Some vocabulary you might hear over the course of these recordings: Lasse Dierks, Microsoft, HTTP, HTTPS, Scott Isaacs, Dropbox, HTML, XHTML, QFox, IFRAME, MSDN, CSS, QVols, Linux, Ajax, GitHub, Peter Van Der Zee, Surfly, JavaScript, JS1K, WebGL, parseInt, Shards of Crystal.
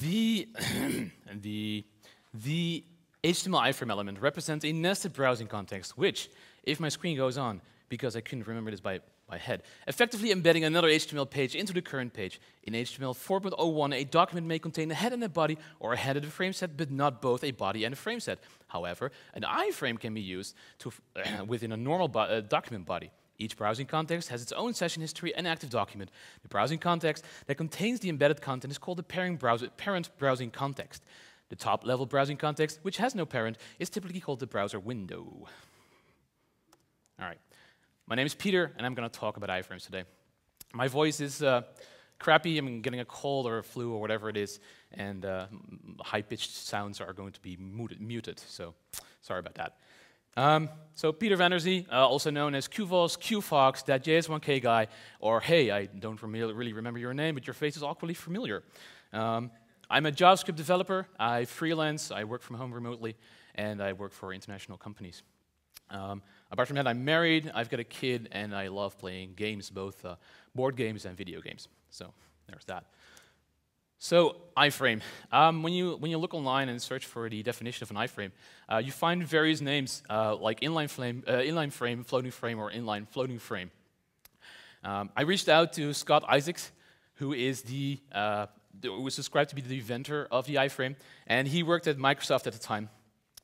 The HTML iframe element represents a nested browsing context, which, if my screen goes on, because I couldn't remember this by head, effectively embedding another HTML page into the current page. In HTML 4.01, a document may contain a head and a body, or a head and a frame set, but not both a body and a frame set. However, an iframe can be used to within a normal document body. Each browsing context has its own session history and active document. The browsing context that contains the embedded content is called the parent browsing context. The top-level browsing context, which has no parent, is typically called the browser window. All right. My name is Peter, and I'm going to talk about iframes today. My voice is crappy. I'm getting a cold or a flu or whatever it is, and high-pitched sounds are going to be muted, so sorry about that. So Peter Van Der Zee, also known as QVols, QFox, that JS1K guy, or hey, I don't really remember your name, but your face is awkwardly familiar. I'm a JavaScript developer. I freelance. I work from home remotely, and I work for international companies. Apart from that, I'm married. I've got a kid, and I love playing games, both board games and video games. So there's that. So iframe. When you look online and search for the definition of an iframe, you find various names like inline frame, floating frame, or inline floating frame. I reached out to Scott Isaacs, who is who was described to be the inventor of the iframe, and he worked at Microsoft at the time.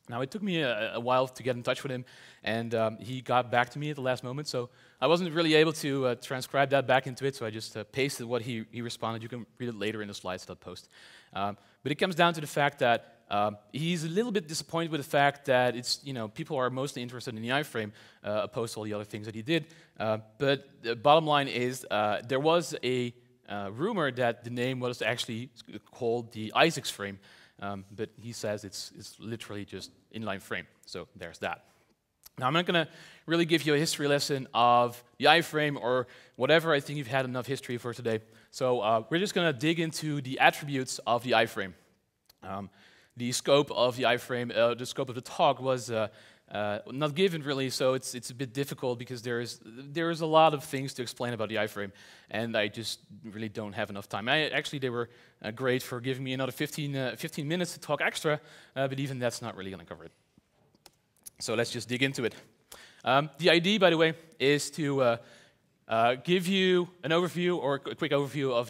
Now it took me a while to get in touch with him, and he got back to me at the last moment, so I wasn't really able to transcribe that back into it, so I just pasted what he responded. You can read it later in the slides that I'll post. But it comes down to the fact that he's a little bit disappointed with the fact that it's, you know, people are mostly interested in the iframe opposed to all the other things that he did. But the bottom line is there was a rumor that the name was actually called the Isaacs frame. But he says it's literally just inline frame, so there's that. Now I'm not going to really give you a history lesson of the iframe or whatever. I think you've had enough history for today. So we're just going to dig into the attributes of the iframe. The scope of the iframe, the scope of the talk was not given really, so it's a bit difficult because there is a lot of things to explain about the iframe, and I just really don't have enough time. Actually, they were great for giving me another 15 minutes to talk extra, but even that's not really going to cover it. So let's just dig into it. The idea, by the way, is to give you an overview or a quick overview of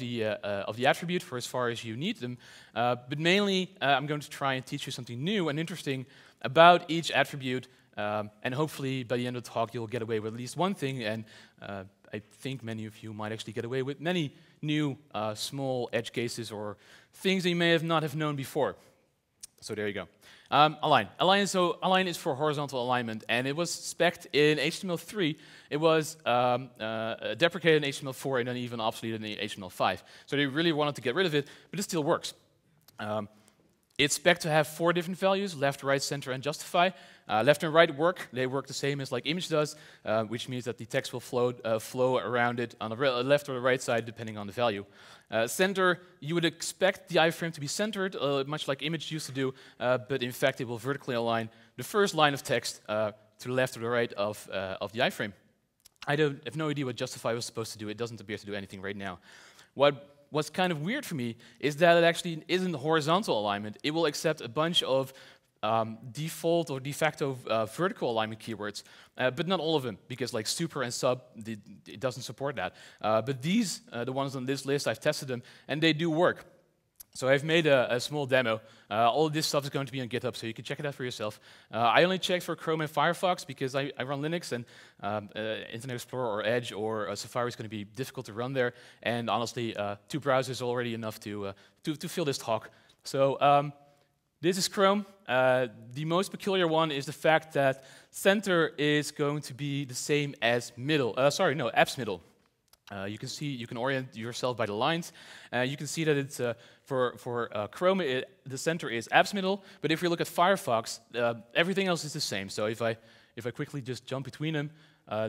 the attribute for as far as you need them, but mainly I'm going to try and teach you something new and interesting about each attribute, and hopefully by the end of the talk you'll get away with at least one thing, and I think many of you might actually get away with many new small edge cases or things that you may not have known before. So there you go. Align. Align is for horizontal alignment, and it was spec'd in HTML3. It was deprecated in HTML4 and then even obsolete in HTML5. So they really wanted to get rid of it, but it still works. It's spec'd to have 4 different values: left, right, center, and justify. Left and right work. They work the same as like image does, which means that the text will flow around it on the left or the right side, depending on the value. Center, you would expect the iframe to be centered, much like image used to do, but in fact it will vertically align the first line of text to the left or the right of the iframe. I have no idea what justify was supposed to do. It doesn't appear to do anything right now. What's kind of weird for me is that it actually isn't horizontal alignment. It will accept a bunch of default or de facto vertical alignment keywords, but not all of them, because like super and sub, it doesn't support that. But these, the ones on this list, I've tested them, and they do work. So I've made a small demo. All of this stuff is going to be on GitHub, so you can check it out for yourself. I only checked for Chrome and Firefox because I run Linux, and Internet Explorer or Edge or Safari is going to be difficult to run there. And honestly, 2 browsers are already enough to fill this talk. So this is Chrome. The most peculiar one is the fact that center is going to be the same as middle. Apps middle. You can see, you can orient yourself by the lines. You can see that it's for Chrome, the center is apps middle. But if you look at Firefox, everything else is the same. So if I quickly just jump between them,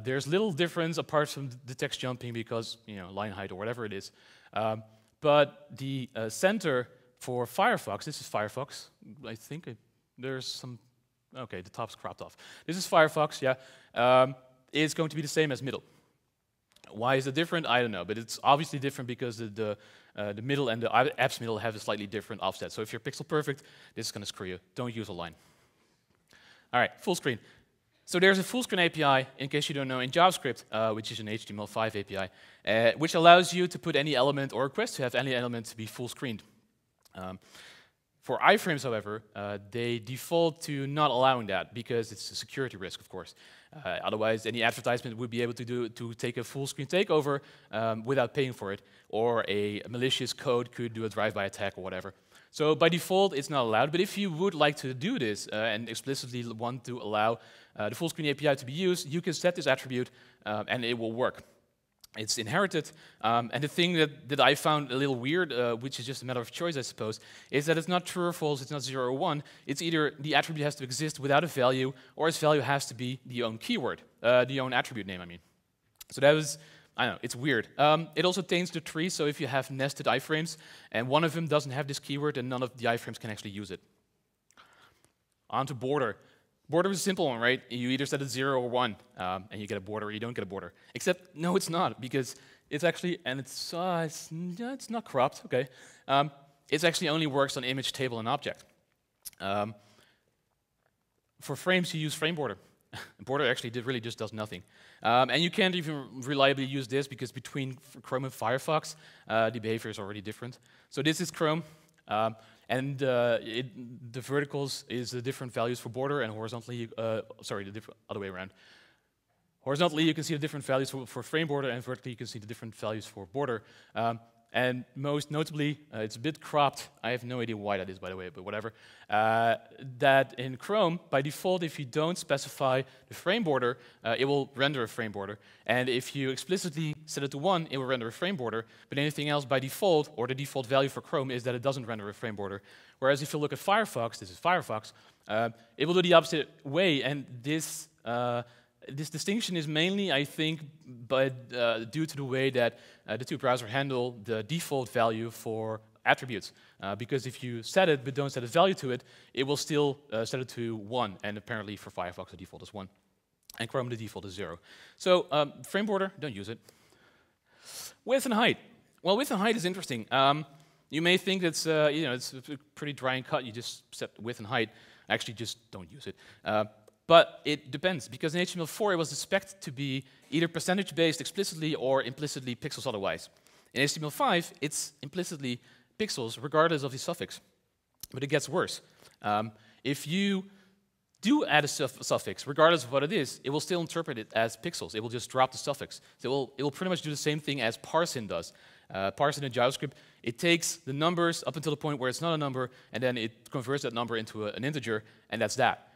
there's little difference apart from the text jumping because, you know, line height or whatever it is. But the center for Firefox, this is Firefox. I think there's some. Okay, the top's cropped off. This is Firefox. Yeah, is going to be the same as middle. Why is it different? I don't know, but it's obviously different because the middle and the app's middle have a slightly different offset. So if you're pixel perfect, this is going to screw you. Don't use a line. All right, full screen. So there's a full screen API, in case you don't know, in JavaScript, which is an HTML5 API, which allows you to put any element or request to have any element to be full screened. For iframes, however, they default to not allowing that because it's a security risk, of course. Otherwise, any advertisement would be able to take a full screen takeover without paying for it, or a malicious code could do a drive-by attack or whatever. So by default, it's not allowed. But if you would like to do this and explicitly want to allow the full screen API to be used, you can set this attribute and it will work. It's inherited, and the thing that I found a little weird, which is just a matter of choice, I suppose, is that it's not true or false, it's not 0 or 1, it's either the attribute has to exist without a value, or its value has to be the own keyword, the own attribute name, I mean. So that was, I don't know, it's weird. It also taints the tree, so if you have nested iframes, and one of them doesn't have this keyword, then none of the iframes can actually use it. On to border. Border is a simple one, right? You either set it 0 or 1, and you get a border, or you don't get a border. Except, no, it's not, because it's actually, and it's not cropped, okay. It actually only works on image, table, and object. For frames, you use frame border. Border actually really just does nothing. And you can't even reliably use this, because between Chrome and Firefox, the behavior is already different. So this is Chrome. The verticals is the different values for border, and horizontally, sorry, the other way around. Horizontally, you can see the different values for frame border, and vertically, you can see the different values for border. And most notably, it's a bit cropped. I have no idea why that is, by the way, but whatever. That in Chrome, by default, if you don't specify the frame border, it will render a frame border. And if you explicitly set it to 1, it will render a frame border. But anything else by default, or the default value for Chrome, is that it doesn't render a frame border. Whereas if you look at Firefox, this is Firefox, it will do the opposite way. And this this distinction is mainly, I think, due to the way that the two browsers handle the default value for attributes. Because if you set it but don't set a value to it, it will still set it to 1. And apparently for Firefox, the default is 1. And Chrome, the default is 0. So frame border, don't use it. Width and height. Well, width and height is interesting. You may think that's it's pretty dry and cut. You just set width and height. Actually, just don't use it. But it depends, because in HTML4 it was expected to be either percentage-based explicitly or implicitly pixels otherwise. In HTML5, it's implicitly pixels regardless of the suffix. But it gets worse. If you do add a suffix, regardless of what it is, it will still interpret it as pixels. It will just drop the suffix. So it will pretty much do the same thing as parseInt does. ParseInt in JavaScript, it takes the numbers up until the point where it's not a number, and then it converts that number into an integer, and that's that.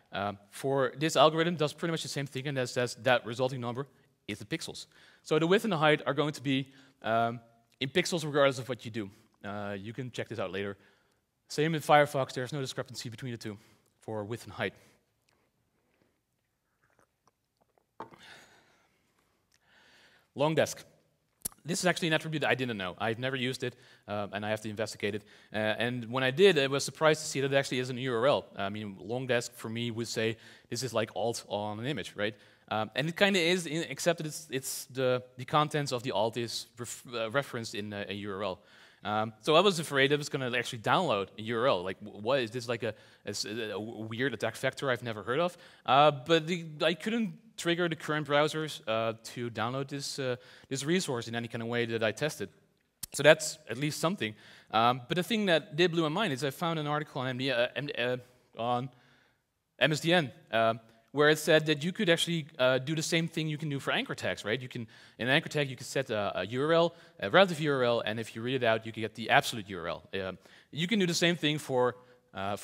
For this algorithm does pretty much the same thing, and that says that resulting number is the pixels. So the width and the height are going to be in pixels regardless of what you do. You can check this out later. Same in Firefox, there's no discrepancy between the two for width and height. Long desk. This is actually an attribute that I didn't know. I've never used it, and I have to investigate it. And when I did, I was surprised to see that it actually is an URL. I mean, long desk for me would say this is like alt on an image, right? And it kind of is, except that it's the contents of the alt is referenced in a URL. So I was afraid I was going to actually download a URL. Like, what is this, like a weird attack vector I've never heard of? But I couldn't trigger the current browsers to download this resource in any kind of way that I tested. So that's at least something. But the thing that did blew my mind is I found an article on MSDN where it said that you could actually do the same thing you can do for anchor tags, right? You can, in an anchor tag, you can set a URL, a relative URL, and if you read it out, you can get the absolute URL. You can do the same thing for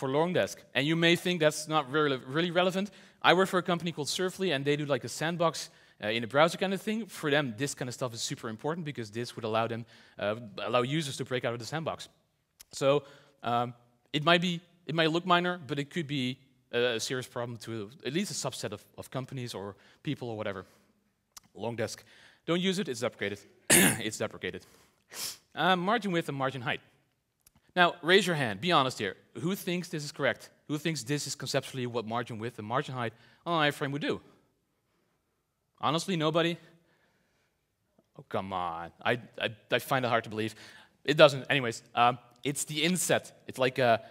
long desk. And you may think that's not really relevant. I work for a company called Surfly, and they do like a sandbox in a browser kind of thing. For them, this kind of stuff is super important because this would allow them allow users to break out of the sandbox. So it might look minor, but it could be a serious problem to at least a subset of companies or people or whatever. Long desk. Don't use it, it's deprecated. It's deprecated. Margin width and margin height. Now, raise your hand, be honest here. Who thinks this is correct? Who thinks this is conceptually what margin width and margin height on an iframe would do? Honestly, nobody? Oh, come on. I find it hard to believe. It doesn't. Anyways, it's the inset. It's like a,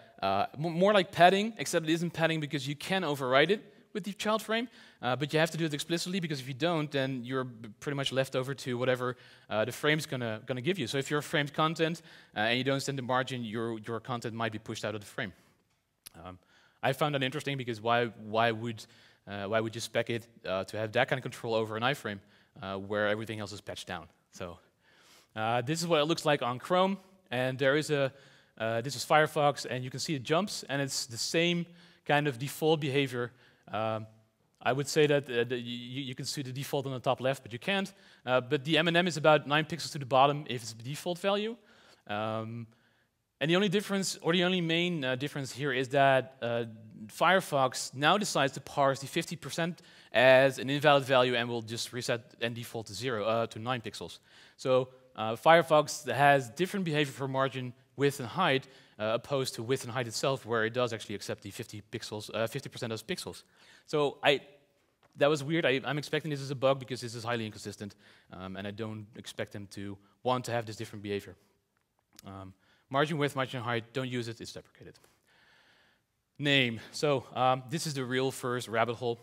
more like padding, except it isn't padding because you can override it with the child frame, but you have to do it explicitly, because if you don't, then you're pretty much left over to whatever the frame's gonna give you. So if you're framed content and you don't send the margin, your content might be pushed out of the frame. I found that interesting, because why would you spec it to have that kind of control over an iframe where everything else is patched down? So this is what it looks like on Chrome, and there is a this is Firefox, and you can see it jumps, and it's the same kind of default behavior. I would say that you can see the default on the top left, but you can't. But the M&M is about 9 pixels to the bottom if it's the default value. And the only difference, or the only main difference here, is that Firefox now decides to parse the 50% as an invalid value and will just reset and default to 9 pixels. So Firefox has different behavior for margin, width, and height, opposed to width and height itself, where it does actually accept the 50% as pixels. So that was weird. I'm expecting this is a bug, because this is highly inconsistent, and I don't expect them to want to have this different behavior. Margin width, margin height, don't use it, it's deprecated. Name. So this is the real first rabbit hole.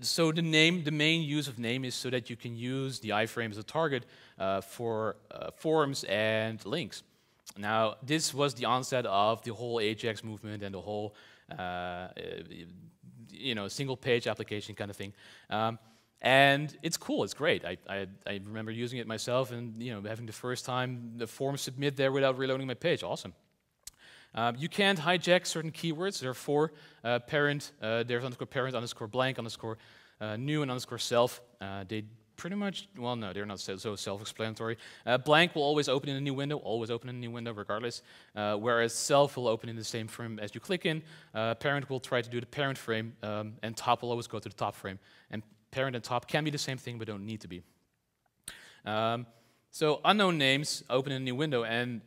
So the name, the main use of name is so that you can use the iframe as a target for forms and links. Now, this was the onset of the whole Ajax movement and the whole single-page application kind of thing. And it's cool, it's great. I remember using it myself and having the first time the form submit there without reloading my page. Awesome. You can't hijack certain keywords. There are four parent, there's _parent, _blank, _new, and _self. They pretty much, well, no, they're not so self-explanatory. Blank will always open in a new window, regardless, whereas self will open in the same frame as you click in. Parent will try to do the parent frame, and top will always go to the top frame. And parent and top can be the same thing, but don't need to be. So unknown names open in a new window, and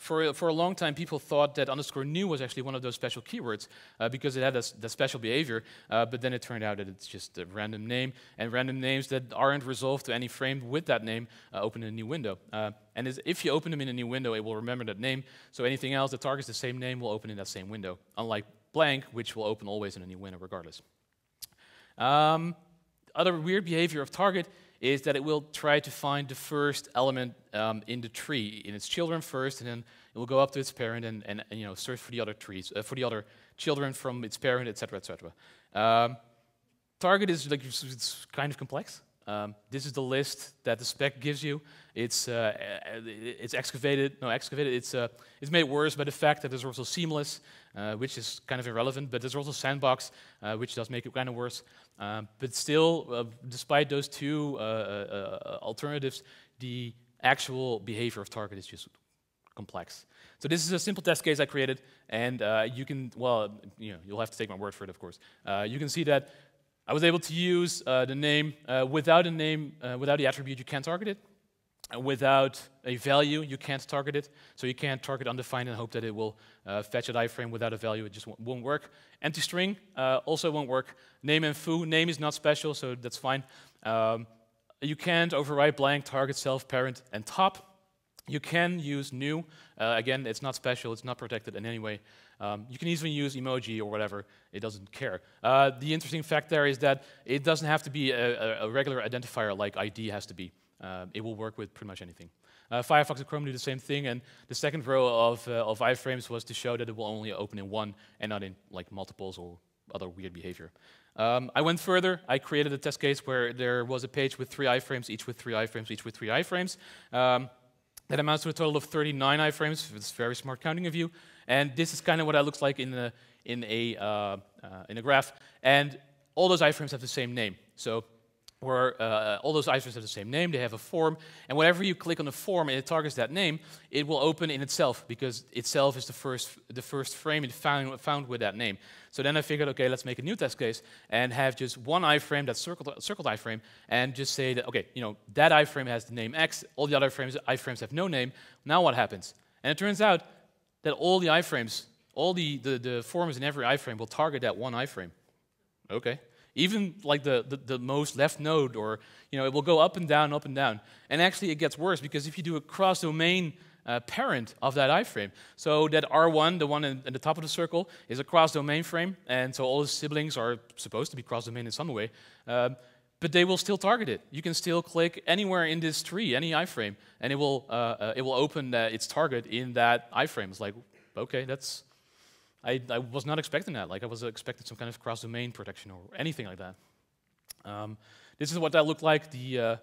for a long time people thought that _new was actually one of those special keywords because it had that special behavior, but then it turned out that it's just a random name, and random names that aren't resolved to any frame with that name open in a new window. And if you open them in a new window, it will remember that name, so anything else that targets the same name will open in that same window, unlike blank, which will open always in a new window regardless. Other weird behavior of target is that it will try to find the first element in the tree, in its children first, and then it will go up to its parent and search for the other trees, for the other children from its parent, etc., etc. Target is like it's kind of complex. This is the list that the spec gives you. It's excavated. It's made worse by the fact that there's also seamless, which is kind of irrelevant, but there's also sandbox, which does make it kind of worse. But still, despite those two alternatives, the actual behavior of target is just complex. So this is a simple test case I created, and you can, well, you'll have to take my word for it, of course. You can see that I was able to use the name without a name, without the attribute, you can't target it. Without a value, you can't target it. So you can't target undefined and hope that it will fetch an iframe without a value. It just won't work. Empty string also won't work. Name and foo. Name is not special, so that's fine. You can't override blank, target, self, parent, and top. You can use new. Again, it's not special, it's not protected in any way. You can even use emoji or whatever, it doesn't care. The interesting fact there is that it doesn't have to be a regular identifier like ID has to be. It will work with pretty much anything. Firefox and Chrome do the same thing, and the second row of iframes was to show that it will only open in one and not in like multiples or other weird behavior. I went further. I created a test case where there was a page with 3 iframes, each with 3 iframes, each with 3 iframes. That amounts to a total of 39 iframes. It's very smart counting of you. And this is kind of what it looks like in a graph. And all those iframes have the same name. So where all those iframes have the same name, they have a form, and whenever you click on the form and it targets that name, it will open in itself, because itself is the first frame it found with that name. So then I figured, okay, let's make a new test case and have just one iframe, that circled iframe, and just say that, okay, that iframe has the name X, all the other iframes have no name, now what happens? And it turns out that all the iframes, all the forms in every iframe will target that one iframe. Okay. even like the most left node, or it will go up and down. And actually, it gets worse, because if you do a cross-domain parent of that iframe, so that R1, the one at the top of the circle, is a cross-domain frame, and so all the siblings are supposed to be cross-domain in some way, but they will still target it. You can still click anywhere in this tree, any iframe, and it will open its target in that iframe. It's like, okay, that's... I was not expecting that. Like, I was expecting some kind of cross-domain protection or anything like that. This is what that looked like. The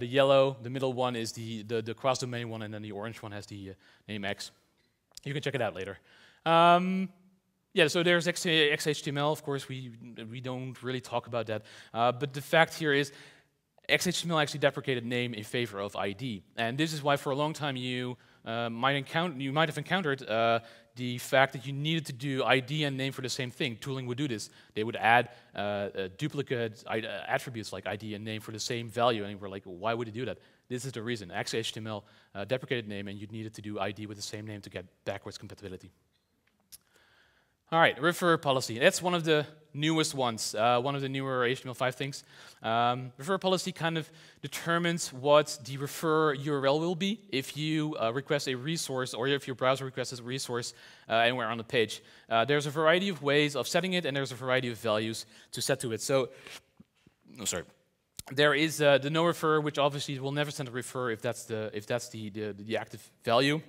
yellow, the middle one is the cross-domain one, and then the orange one has the name X. You can check it out later. Yeah, so there's XHTML. Of course, we don't really talk about that. But the fact here is XHTML actually deprecated name in favor of ID. And this is why for a long time you might have encountered the fact that you needed to do ID and name for the same thing. Tooling would do this. They would add duplicate attributes like ID and name for the same value, and we're like, why would it do that? This is the reason. XHTML deprecated name, and you needed to do ID with the same name to get backwards compatibility. All right, refer policy. That's one of the newest ones, one of the newer HTML5 things. Refer policy kind of determines what the refer URL will be if you request a resource, or if your browser requests a resource anywhere on the page. There's a variety of ways of setting it, and there's a variety of values to set to it. So, no, sorry. There is the no refer, which obviously will never send a refer if that's the active value.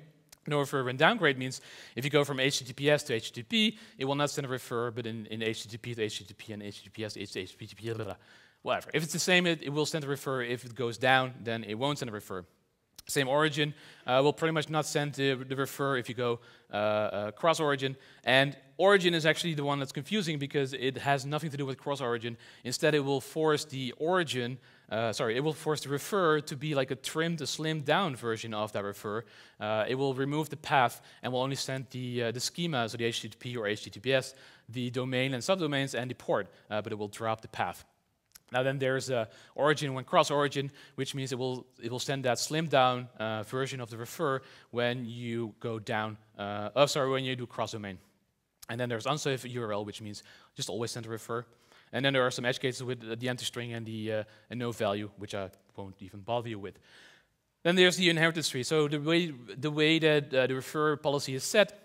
No refer and downgrade means if you go from HTTPS to HTTP, it will not send a refer, but in HTTP to HTTP and HTTPS to HTTP, blah, blah, whatever. If it's the same, it will send a refer. If it goes down, then it won't send a refer. Same origin will pretty much not send the refer if you go cross-origin. And origin is actually the one that's confusing because it has nothing to do with cross-origin. Instead, it will force the origin, it will force the refer to be like a trimmed, a slimmed-down version of that refer. It will remove the path and will only send the schema, so the HTTP or HTTPS, the domain and subdomains, and the port, but it will drop the path. Now then there's origin when cross-origin, which means it will send that slimmed-down version of the refer when you go down. When you do cross-domain. And then there's unsafe URL, which means just always send a refer. And then there are some edge cases with the empty string and the no value, which I won't even bother you with. Then there's the inheritance tree. So the way that the refer policy is set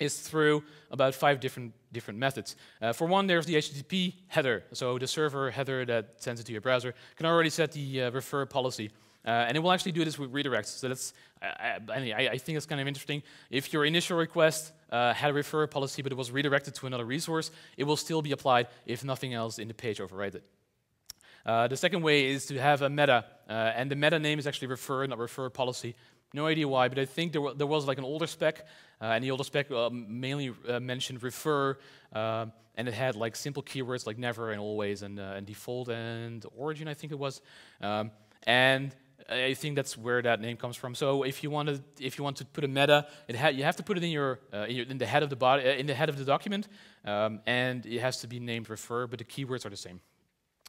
is through about 5 different methods. For one, there's the HTTP header. So the server header that sends it to your browser can already set the refer policy. And it will actually do this with redirects. So that's, I think it's kind of interesting. If your initial request had a refer policy, but it was redirected to another resource, it will still be applied if nothing else in the page overrides it. The second way is to have a meta. And the meta name is actually refer, not refer policy. No idea why, but I think there was like an older spec, and the older spec mainly mentioned refer, and it had like simple keywords like never and always and default and origin, I think it was. And I think that's where that name comes from. So if you want to put a meta, you have to put it in the head of the body, in the head of the document, and it has to be named refer, but the keywords are the same.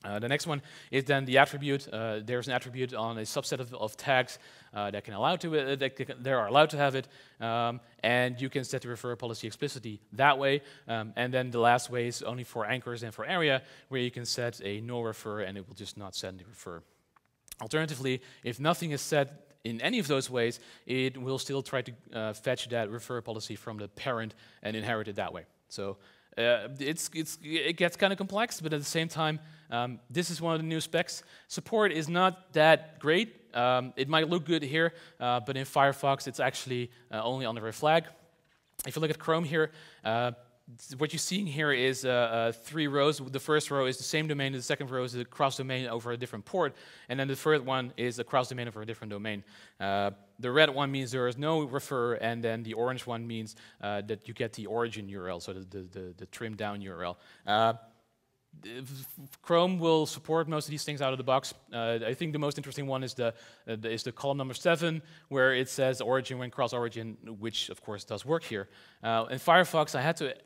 The next one is then the attribute. There's an attribute on a subset of tags that can allow to it, they are allowed to have it, and you can set the refer policy explicitly that way. And then the last way is only for anchors and for area, where you can set a no refer and it will just not send the refer. Alternatively, if nothing is set in any of those ways, it will still try to fetch that refer policy from the parent and inherit it that way. So it gets kind of complex, but at the same time, this is one of the new specs. Support is not that great. It might look good here, but in Firefox, it's actually only on the red flag. If you look at Chrome here, what you're seeing here is 3 rows. The first row is the same domain, the second row is a cross-domain over a different port, and then the third one is a cross-domain over a different domain. The red one means there is no refer, and then the orange one means that you get the origin URL, so the trimmed-down URL. Chrome will support most of these things out of the box. I think the most interesting one is the column number 7, where it says origin when cross-origin, which of course does work here. In Firefox,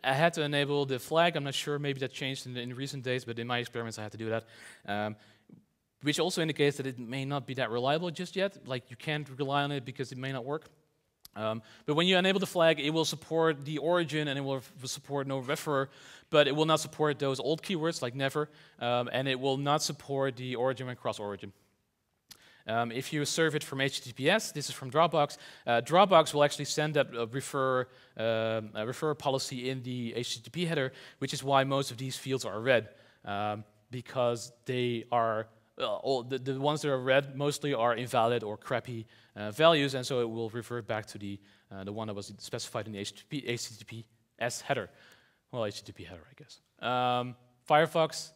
I had to enable the flag. I'm not sure, maybe that changed in recent days, but in my experiments, I had to do that, which also indicates that it may not be that reliable just yet. Like you can't rely on it because it may not work. But when you enable the flag, it will support the origin and it will support no referer, but it will not support those old keywords like never, and it will not support the origin and cross-origin. If you serve it from HTTPS, this is from Dropbox, Dropbox will actually send that refer policy in the HTTP header, which is why most of these fields are red, because they are, the ones that are red mostly are invalid or crappy values, and so it will revert back to the one that was specified in the HTTPS header. Well, HTTP header, I guess. Firefox.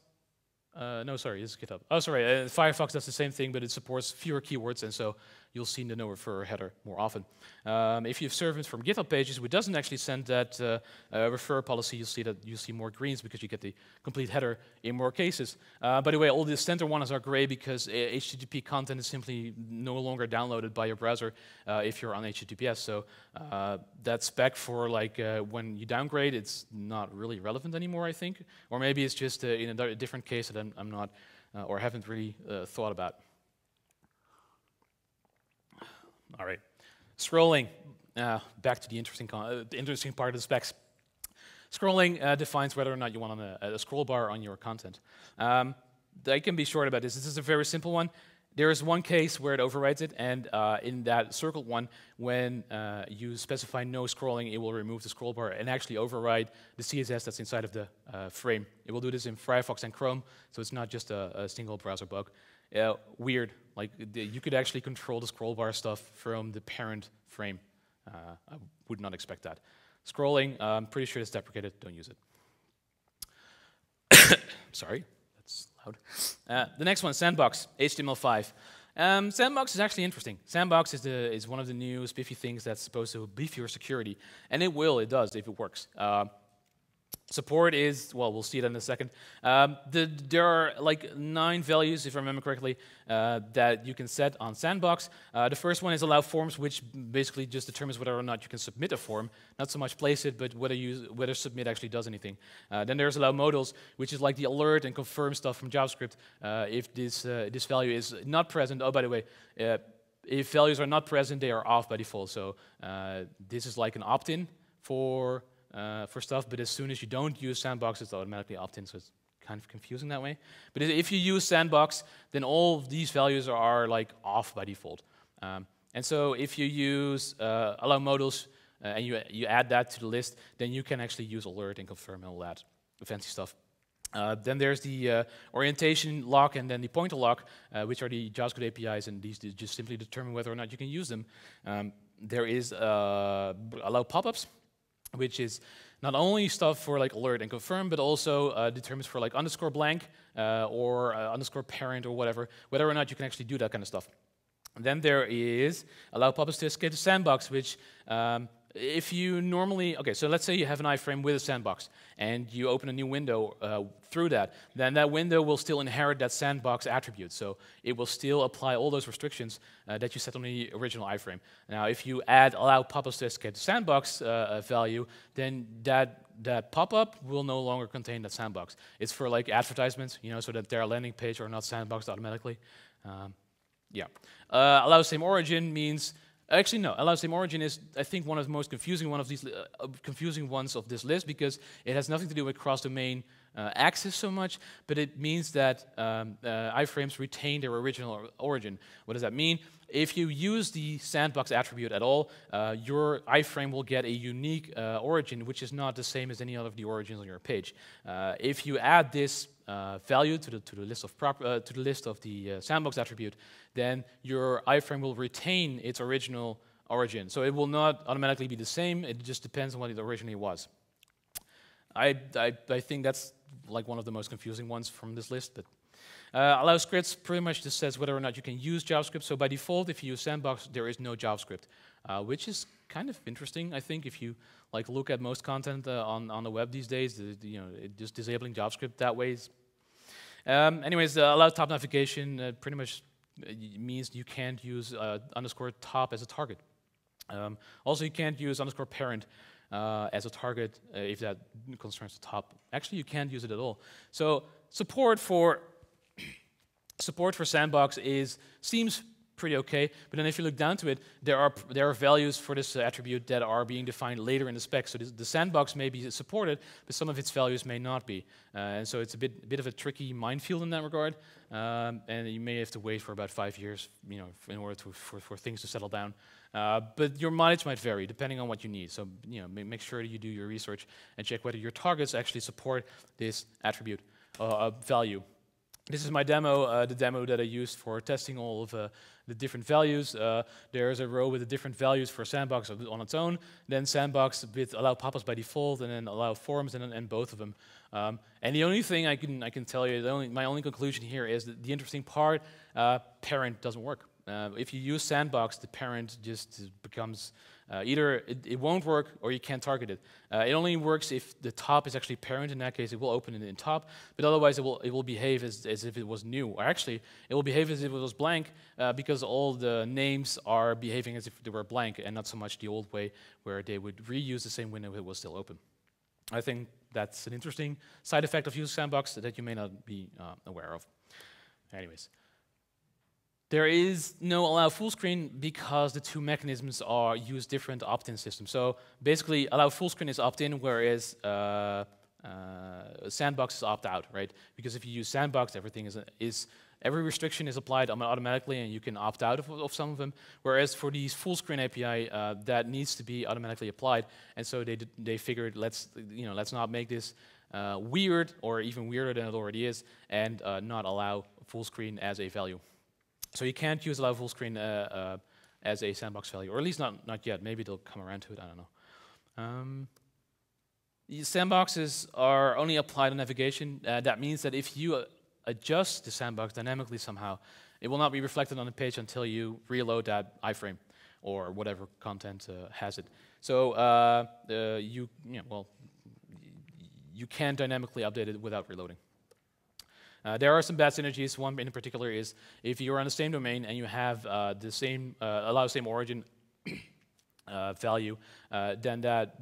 No, sorry, this is GitHub. Oh, sorry, Firefox does the same thing, but it supports fewer keywords, and so you'll see the no referer header more often. If you have servants from GitHub pages, which doesn't actually send that referer policy, you'll see that you see more greens because you get the complete header in more cases. By the way, all the center ones are gray because HTTP content is simply no longer downloaded by your browser if you're on HTTPS. So that spec for like when you downgrade, it's not really relevant anymore, I think, or maybe it's just in a different case that I'm not or haven't really thought about. All right, scrolling, back to the interesting part of the specs. Scrolling defines whether or not you want a scroll bar on your content. I can be short about this. This is a very simple one. There is one case where it overrides it, and in that circled one, when you specify no scrolling, it will remove the scroll bar and actually override the CSS that's inside of the frame. It will do this in Firefox and Chrome, so it's not just a single browser bug. Weird. Like you could actually control the scroll bar stuff from the parent frame. I would not expect that. Scrolling, I'm pretty sure it's deprecated. Don't use it. Sorry, that's loud. The next one, Sandbox, HTML5. Sandbox is actually interesting. Sandbox is one of the new spiffy things that's supposed to beef your security, and it will. It does if it works. Support is, well, we'll see it in a second. There are like 9 values, if I remember correctly, that you can set on Sandbox. The first one is allow forms, which basically just determines whether or not you can submit a form. Not so much place it, but whether submit actually does anything. Then there's allow modals, which is like the alert and confirm stuff from JavaScript. If this value is not present, oh, by the way, if values are not present, they are off by default. So this is like an opt-in for stuff, but as soon as you don't use Sandbox, it's automatically opt-in, so it's kind of confusing that way. But if you use Sandbox, then all of these values are like off by default. And so if you use allow modals and you add that to the list, then you can actually use alert and confirm and all that fancy stuff. Then there's the orientation lock and then the pointer lock, which are the JavaScript APIs, and these just simply determine whether or not you can use them. There is allow pop-ups, which is not only stuff for like alert and confirm, but also determines for like underscore blank or underscore parent or whatever, whether or not you can actually do that kind of stuff. And then there is allow pop-ups to escape the sandbox, which if you normally, okay, so let's say you have an iframe with a sandbox and you open a new window through that, then that window will still inherit that sandbox attribute. So it will still apply all those restrictions that you set on the original iframe. Now, if you add allow pop-ups to escape the sandbox value, then that pop-up will no longer contain that sandbox. It's for like advertisements, you know, so that their landing page are not sandboxed automatically. Allow same origin means, actually, no. Allow same origin is, I think, one of the most confusing ones of this list, because it has nothing to do with cross-domain access so much, but it means that iframes retain their original origin. What does that mean? If you use the sandbox attribute at all, your iframe will get a unique origin, which is not the same as any other of the origins on your page. If you add this value to the list of sandbox attribute, then your iframe will retain its original origin. So it will not automatically be the same. It just depends on what it originally was. I think that's like one of the most confusing ones from this list. But allow scripts pretty much just says whether or not you can use JavaScript. So by default, if you use Sandbox, there is no JavaScript, which is kind of interesting. I think if you like look at most content on the web these days, you know, just disabling JavaScript that way is. Anyways, allow top navigation pretty much means you can't use underscore top as a target. Also, you can't use underscore parent as a target if that concerns the top. Actually, you can't use it at all. So support for Sandbox seems pretty okay. But then if you look down to it, there are values for this attribute that are being defined later in the spec. So the sandbox may be supported, but some of its values may not be. And so it's a bit of a tricky minefield in that regard. And you may have to wait for about 5 years, you know, in order for things to settle down. But your mileage might vary depending on what you need. So you know, make sure that you do your research and check whether your targets actually support this attribute value. This is my demo, the demo that I used for testing all of the different values. There is a row with the different values for Sandbox on its own, then Sandbox with allow pop-ups by default, and then allow forms, and both of them. And the only thing I can tell you, my only conclusion here is that the interesting part, parent doesn't work. If you use Sandbox, the parent just becomes either it won't work or you can't target it. It only works if the top is actually parent. In that case, it will open it in top, but otherwise it will behave as if it was new. Or actually, it will behave as if it was blank because all the names are behaving as if they were blank and not so much the old way where they would reuse the same window if it was still open. I think that's an interesting side effect of using Sandbox that you may not be aware of. Anyways. There is no allow full screen because the two mechanisms use different opt-in systems. So basically, allow full screen is opt-in, whereas Sandbox is opt-out, right? Because if you use Sandbox, everything every restriction is applied automatically, and you can opt out of some of them. Whereas for these full screen API, that needs to be automatically applied, and so they figured let's not make this weird or even weirder than it already is, and not allow full screen as a value. So you can't use allow full screen as a sandbox value, or at least not yet. Maybe they'll come around to it. I don't know. These sandboxes are only applied on navigation. That means that if you adjust the sandbox dynamically somehow, it will not be reflected on the page until you reload that iframe or whatever content has it. So you can dynamically update it without reloading. There are some bad synergies. One in particular is if you're on the same domain and you have the same allow same origin value, then that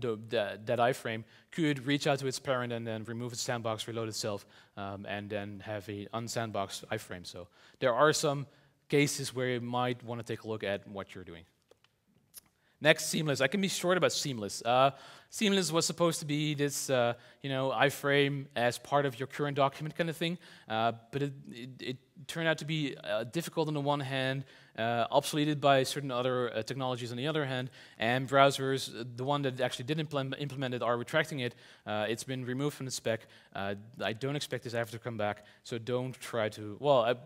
iframe could reach out to its parent and then remove its sandbox, reload itself, and then have an unsandboxed iframe. So there are some cases where you might want to take a look at what you're doing. Next, seamless. I can be short about seamless. Seamless was supposed to be this, iframe as part of your current document kind of thing, but it turned out to be difficult on the one hand, obsoleted by certain other technologies on the other hand, and browsers, the one that actually did implement it, are retracting it. It's been removed from the spec. I don't expect this ever to come back, so don't try to. Well,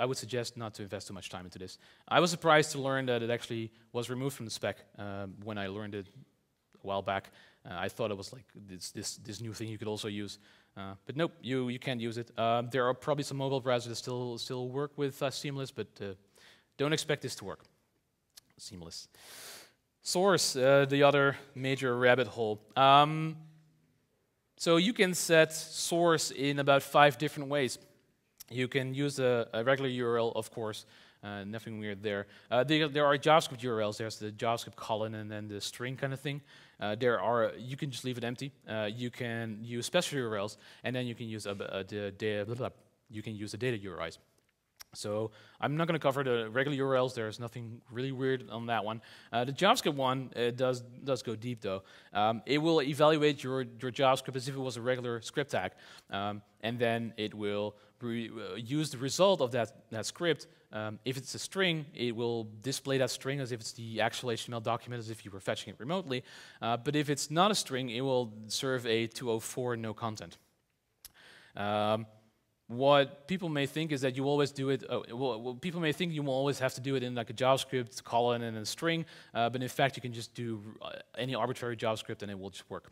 I would suggest not to invest too much time into this. I was surprised to learn that it actually was removed from the spec when I learned it a while back. I thought it was like this new thing you could also use, but nope, you can't use it. There are probably some mobile browsers that still work with seamless, but don't expect this to work. Seamless. Source, the other major rabbit hole. So you can set source in about 5 different ways. You can use a regular URL, of course. Nothing weird there. There are JavaScript URLs. There's the JavaScript colon and then the string kind of thing. You can just leave it empty. You can use special URLs, and then you can use the data URIs. So I'm not going to cover the regular URLs. There's nothing really weird on that one. The JavaScript one does go deep though. It will evaluate your JavaScript as if it was a regular script tag, and then it will use the result of that script. If it's a string, it will display that string as if it's the actual HTML document, as if you were fetching it remotely. But if it's not a string, it will serve a 204 no content. What people may think is that you always do it. People may think you will always have to do it in like a JavaScript colon and a string, but in fact you can just do any arbitrary JavaScript and it will just work.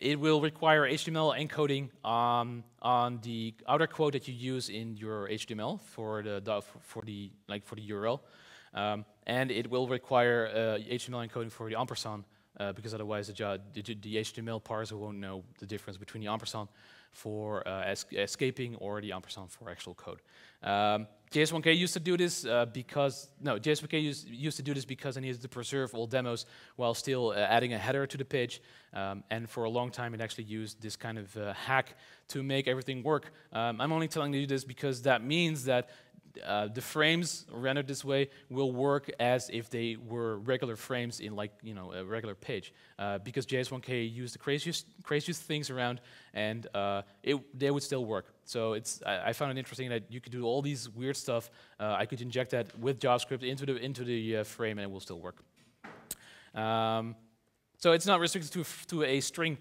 It will require HTML encoding on the outer quote that you use in your HTML for the URL, and it will require HTML encoding for the ampersand. Because otherwise the HTML parser won't know the difference between the ampersand for escaping or the ampersand for actual code. JS1K used to do this because I needed to preserve all demos while still adding a header to the page. And for a long time, it actually used this kind of hack to make everything work. I'm only telling you this because that means that the frames rendered this way will work as if they were regular frames in, like, you know, a regular page, because JS1K used the craziest things around, and they would still work. So it's I found it interesting that you could do all these weird stuff. I could inject that with JavaScript into the frame, and it will still work. So it's not restricted to a string.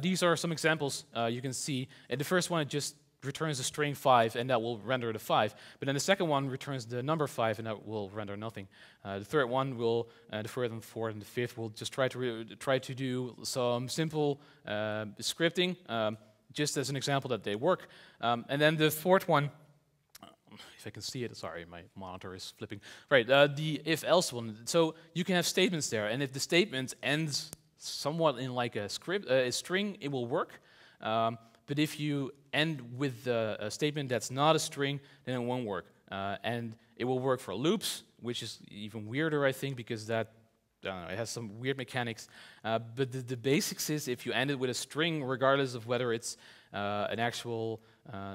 These are some examples you can see. And the first one, it just returns a string 5, and that will render the 5. But then the second one returns the number 5, and that will render nothing. The third one will, the third and fourth and the fifth will just try to do some simple scripting, just as an example that they work. And then the fourth one, if I can see it, sorry, my monitor is flipping. Right, the if-else one. So you can have statements there, and if the statement ends somewhat in like a string, it will work. But if you end with a statement that's not a string, then it won't work. And it will work for loops, which is even weirder, I think, because that it has some weird mechanics. But the basics is, if you end it with a string, regardless of whether it's an actual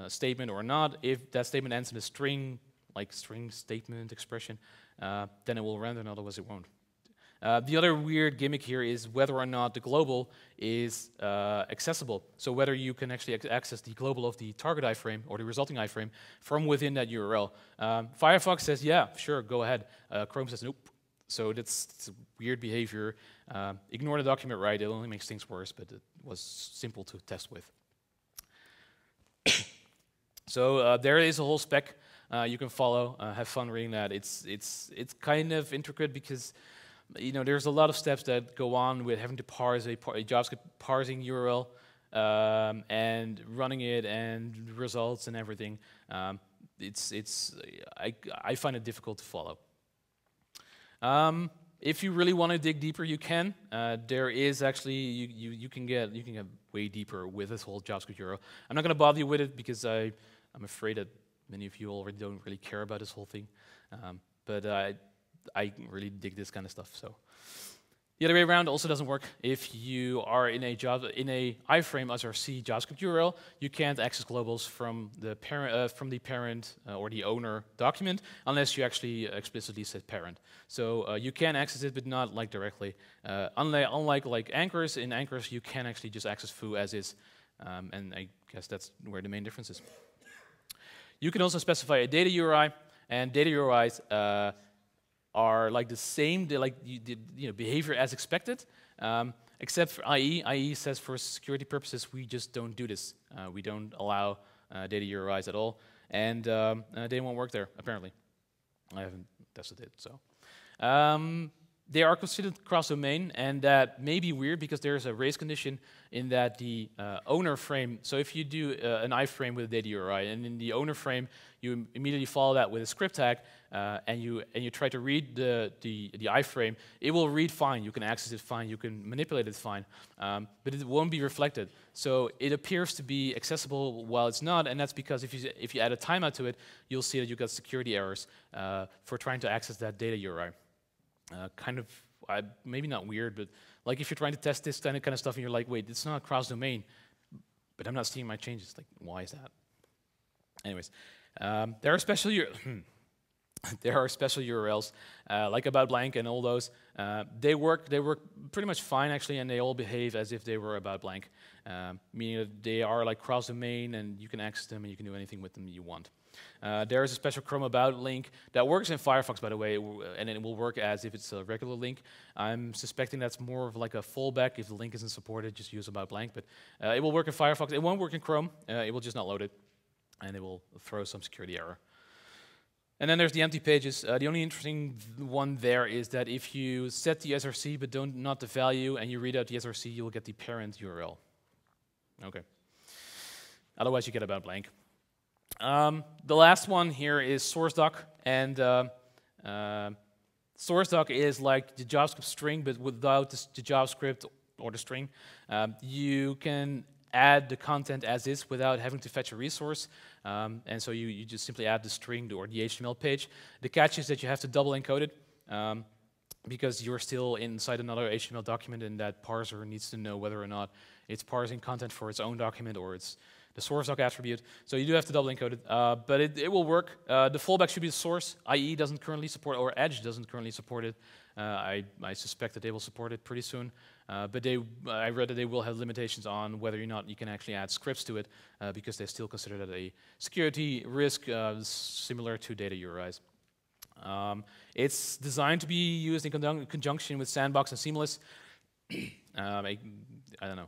statement or not, if that statement ends in a string, like string statement expression, then it will render, and otherwise it won't. The other weird gimmick here is whether or not the global is accessible. So whether you can actually access the global of the target iframe or the resulting iframe from within that URL. Firefox says, yeah, sure, go ahead. Chrome says, nope. So that's weird behavior. Ignore the document right, it only makes things worse, but it was simple to test with. So there is a whole spec you can follow. Have fun reading that. It's kind of intricate because, you know, there's a lot of steps that go on with having to parse a JavaScript parsing URL and running it and results and everything. I find it difficult to follow. If you really want to dig deeper, you can. There is actually you can get way deeper with this whole JavaScript URL. I'm not going to bother you with it because I'm afraid that many of you already don't really care about this whole thing. But I really dig this kind of stuff. So the other way around also doesn't work. If you are in a iframe src JavaScript URL, you can't access globals from the parent or the owner document unless you actually explicitly said parent. So you can access it, but not like directly. Unlike anchors, in anchors you can actually just access foo as is, and I guess that's where the main difference is. You can also specify a data URI, and data URIs are like the same, you know, behavior as expected, except for IE. IE says for security purposes we just don't do this. We don't allow data URIs at all, and they won't work there apparently. I haven't tested it, so they are considered cross-domain, and that may be weird because there's a race condition in that the owner frame. So if you do an iframe with a data URI, and in the owner frame you immediately follow that with a script tag, and you try to read the iframe, it will read fine. You can access it fine. You can manipulate it fine, but it won't be reflected. So it appears to be accessible while it's not, and that's because if you add a timeout to it, you'll see that you got security errors for trying to access that data URI. Kind of, maybe not weird, but like if you're trying to test this kind of stuff and you're like, wait, it's not cross-domain, but I'm not seeing my changes. Like, why is that? Anyways, there are special URLs like about blank and all those. They work pretty much fine actually, and they all behave as if they were about blank, meaning that they are like cross-domain and you can access them and you can do anything with them you want. There is a special Chrome about link that works in Firefox, by the way, and it will work as if it's a regular link. I'm suspecting that's more of like a fallback. If the link isn't supported, just use about blank, but it will work in Firefox. It won't work in Chrome. It will just not load it, and it will throw some security error. And then there's the empty pages. The only interesting one there is that if you set the src but not the value, and you read out the src, you will get the parent URL. Okay. Otherwise, you get about blank. The last one here is sourcedoc, and sourcedoc is like the JavaScript string, but without the JavaScript or the string. You can add the content as is without having to fetch a resource. And so you just simply add the string or the HTML page. The catch is that you have to double encode it because you're still inside another HTML document, and that parser needs to know whether or not it's parsing content for its own document or it's the source doc attribute. So you do have to double encode it, but it will work. The fallback should be the source. IE doesn't currently support, or Edge doesn't currently support it. I suspect that they will support it pretty soon. But I read that they will have limitations on whether or not you can actually add scripts to it, because they still consider that a security risk similar to data URIs. It's designed to be used in conjunction with Sandbox and Seamless. I don't know.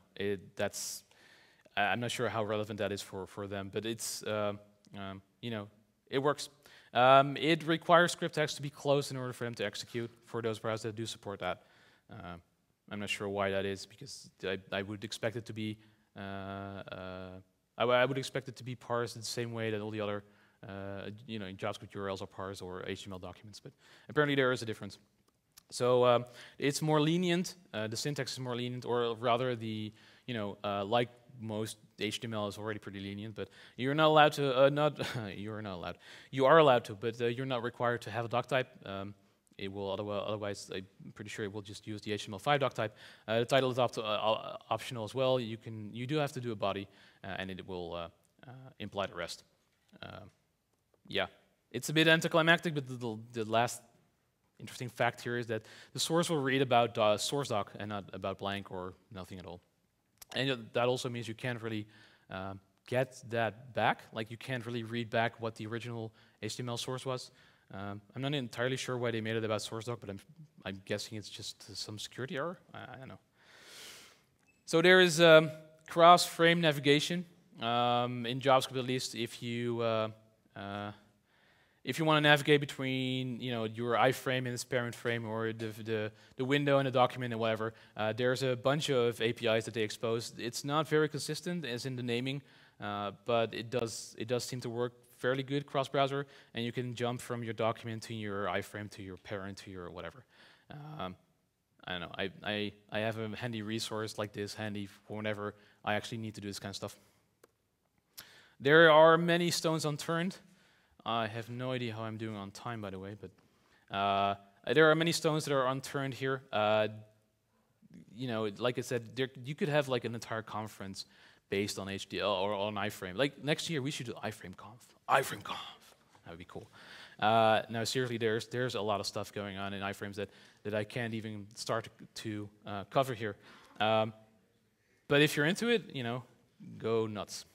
I'm not sure how relevant that is for them, but it's you know, it works. It requires script tags to be closed in order for them to execute for those browsers that do support that. I'm not sure why that is, because I would expect it to be I would expect it to be parsed in the same way that all the other you know, JavaScript URLs are parsed or HTML documents, but apparently there is a difference. So it's more lenient. The syntax is more lenient, or rather the, you know, like most HTML is already pretty lenient, but you're not allowed to you are allowed to, but you're not required to have a doc type. It will otherwise, I'm pretty sure it will just use the HTML5 doc type. The title is optional as well. You do have to do a body, and it will imply the rest. Yeah, it's a bit anticlimactic, but the last interesting fact here is that the source will read about source doc and not about blank or nothing at all. And that also means you can't really get that back. Like, you can't really read back what the original HTML source was. I'm not entirely sure why they made it about source doc, but I'm guessing it's just some security error. I don't know. So there is cross-frame navigation in JavaScript, at least. If you want to navigate between, you know, your iframe and its parent frame, or the window and the document and whatever, there's a bunch of APIs that they expose. It's not very consistent, as in the naming, but it does seem to work fairly good cross-browser, and you can jump from your document to your iframe to your parent to your whatever. I don't know. I have a handy resource like this, handy for whenever I actually need to do this kind of stuff. There are many stones unturned. I have no idea how I'm doing on time, by the way, but there are many stones that are unturned here. You know, like I said, you could have like an entire conference based on HDL or on iframe. Like, next year we should do iframeconf. Iframeconf, that would be cool. No, seriously, there's a lot of stuff going on in iframes that I can't even start to cover here. But if you're into it, you know, go nuts.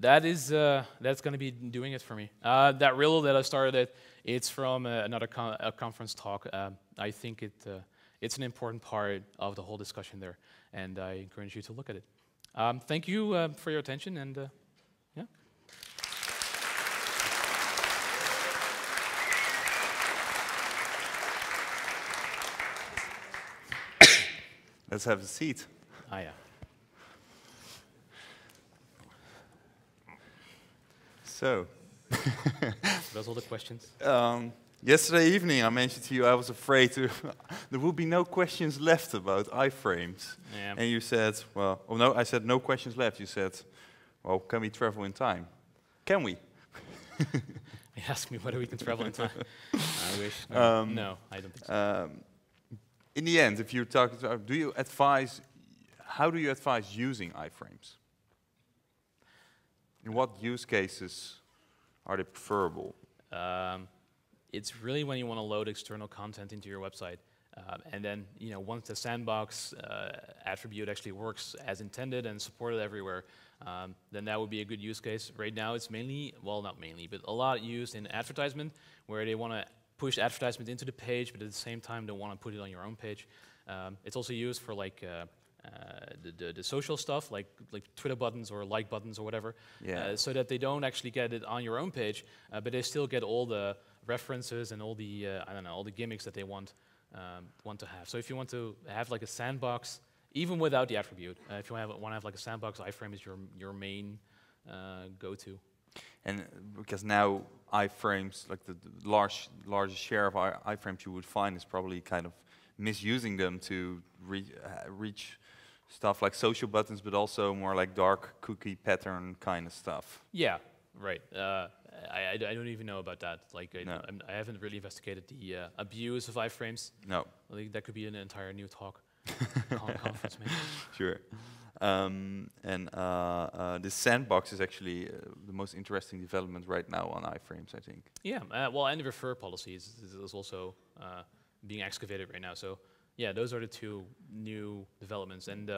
That's going to be doing it for me. That reel that I started, it's from another conference talk. I think it's an important part of the whole discussion there, and I encourage you to look at it. Thank you for your attention, and yeah. Let's have a seat. Ah, yeah. So, those all the questions. Yesterday evening, I mentioned to you I was afraid there would be no questions left about iframes, yeah. And you said, "Well, oh no," I said, "No questions left." You said, "Well, can we travel in time? Can we?" You asked me whether we can travel in time. I wish. No, no, I don't think so. In the end, if you're talking, do you advise? How do you advise using iframes? In what use cases are they preferable? It's really when you want to load external content into your website. And then, you know, once the sandbox attribute actually works as intended and supported everywhere, then that would be a good use case. Right now it's mainly, well, not mainly, but a lot used in advertisement, where they want to push advertisement into the page, but at the same time they want to put it on your own page. It's also used for, like, the social stuff, like Twitter buttons or like buttons or whatever, yeah. So that they don't actually get it on your own page, but they still get all the references and all the I don't know, all the gimmicks that they want to have. So if you want to have like a sandbox, even without the attribute, if you want to have like a sandbox, iframe is your main go-to. And because now iframes, like the largest share of iframes you would find is probably kind of misusing them to reach stuff like social buttons, but also more like dark cookie pattern kind of stuff. Yeah, right. I don't even know about that. Like, I haven't really investigated the abuse of iframes. No. I think that could be an entire new talk. Conference, maybe. Sure. The sandbox is actually the most interesting development right now on iframes, I think. Yeah, well, and the refer policies is also being excavated right now. So yeah, those are the two new developments, and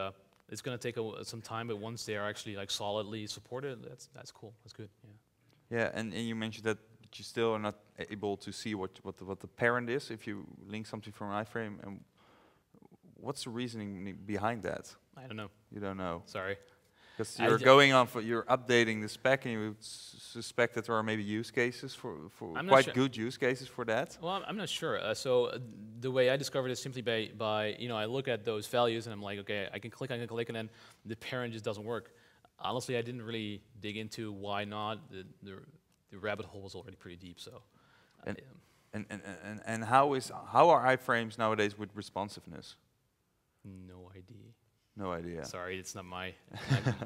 it's going to take some time, but once they are actually like solidly supported, that's cool. That's good. Yeah. Yeah, and you mentioned that you still are not able to see what the parent is if you link something from an iframe. And what's the reasoning behind that? I don't know. You don't know. Sorry. Because you're going on for, you're updating the spec, and you suspect that there are maybe use cases for quite good use cases for that. Well, I'm not sure. So the way I discovered is simply by I look at those values and I'm like, okay, I can click, and then the parent just doesn't work. Honestly, I didn't really dig into why not. The rabbit hole was already pretty deep. So. And how are iframes nowadays with responsiveness? No idea. No idea. Sorry, it's not my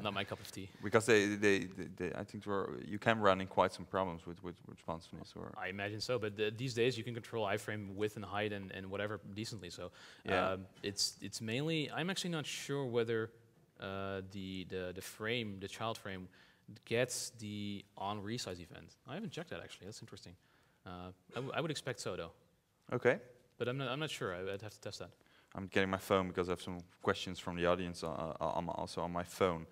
not my cup of tea. Because they I think you can run in quite some problems with responsiveness. Or I imagine so, but these days you can control iframe width and height and whatever decently. So yeah. It's mainly, I'm actually not sure whether the child frame, gets the on resize event. I haven't checked that actually. That's interesting. I would expect so though. Okay. But I'm not sure. I'd have to test that. I'm getting my phone because I have some questions from the audience also on my phone.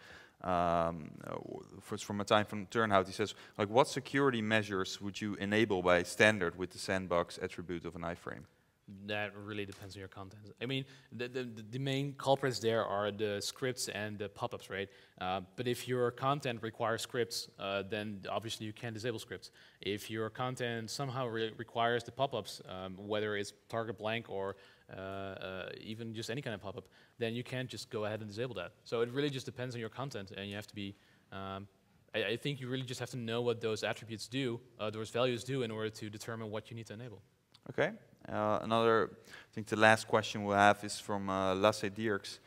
First from Martijn from Turnhout, he says, like, what security measures would you enable by standard with the sandbox attribute of an iframe? That really depends on your content. I mean, the main culprits there are the scripts and the pop-ups, right? But if your content requires scripts, then obviously you can disable scripts. If your content somehow requires the pop-ups, whether it's target blank or even just any kind of pop-up, then you can't just go ahead and disable that. So it really just depends on your content, and you have to be, I think you really just have to know what those attributes do, those values do, in order to determine what you need to enable. Okay. Another, I think the last question we'll have is from Lasse Dierks.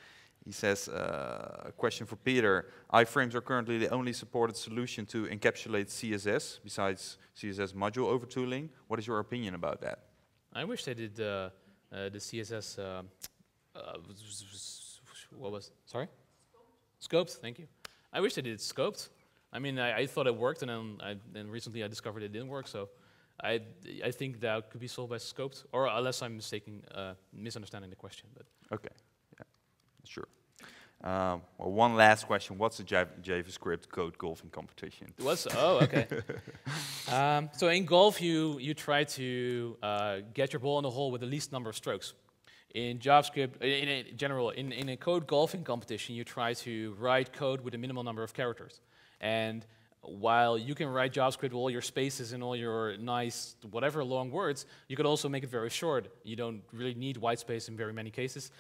He says, a question for Peter. Iframes are currently the only supported solution to encapsulate CSS, besides CSS module overtooling. What is your opinion about that? I wish they did the CSS, what was, sorry? Scoped, thank you. I wish they did scoped. I mean, I thought it worked, and then recently I discovered it didn't work, so. I think that could be solved by scoped, or unless I'm misunderstanding the question. But okay, yeah, sure. Well, one last question: what's the JavaScript code golfing competition? Okay. So in golf, you try to get your ball in the hole with the least number of strokes. In JavaScript, in a code golfing competition, you try to write code with a minimal number of characters, and while you can write JavaScript with all your spaces and all your nice, whatever, long words, you could also make it very short. You don't really need white space in very many cases.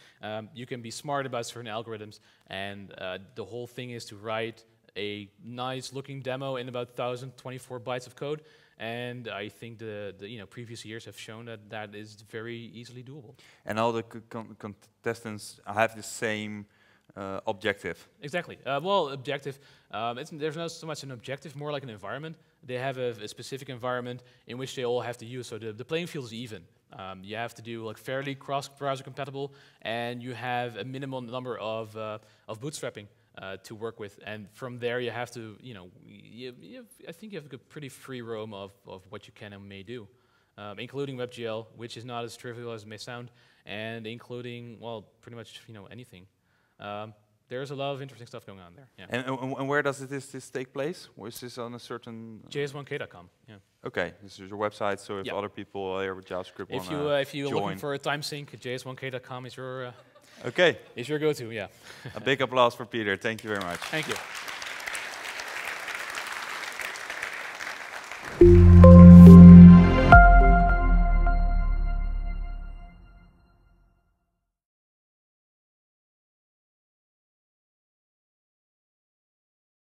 You can be smart about certain algorithms, and the whole thing is to write a nice-looking demo in about 1,024 bytes of code. And I think the previous years have shown that that is very easily doable. And all the contestants have the same objective. Exactly. Well, objective. There's not so much an objective, more like an environment. They have a specific environment in which they all have to use. So the playing field is even. You have to do like fairly cross-browser compatible, and you have a minimum number of bootstrapping to work with. And from there, you have to, I think you have a pretty free roam of what you can and may do, including WebGL, which is not as trivial as it may sound, and including, well, pretty much anything. There's a lot of interesting stuff going on there. Yeah. And where does this take place? Or is this on a certain... JS1K.com, yeah. Okay, this is your website, so if other people are with JavaScript if you're looking for a time sync, JS1K.com is your go-to, yeah. A big applause for Peter. Thank you very much. Thank you.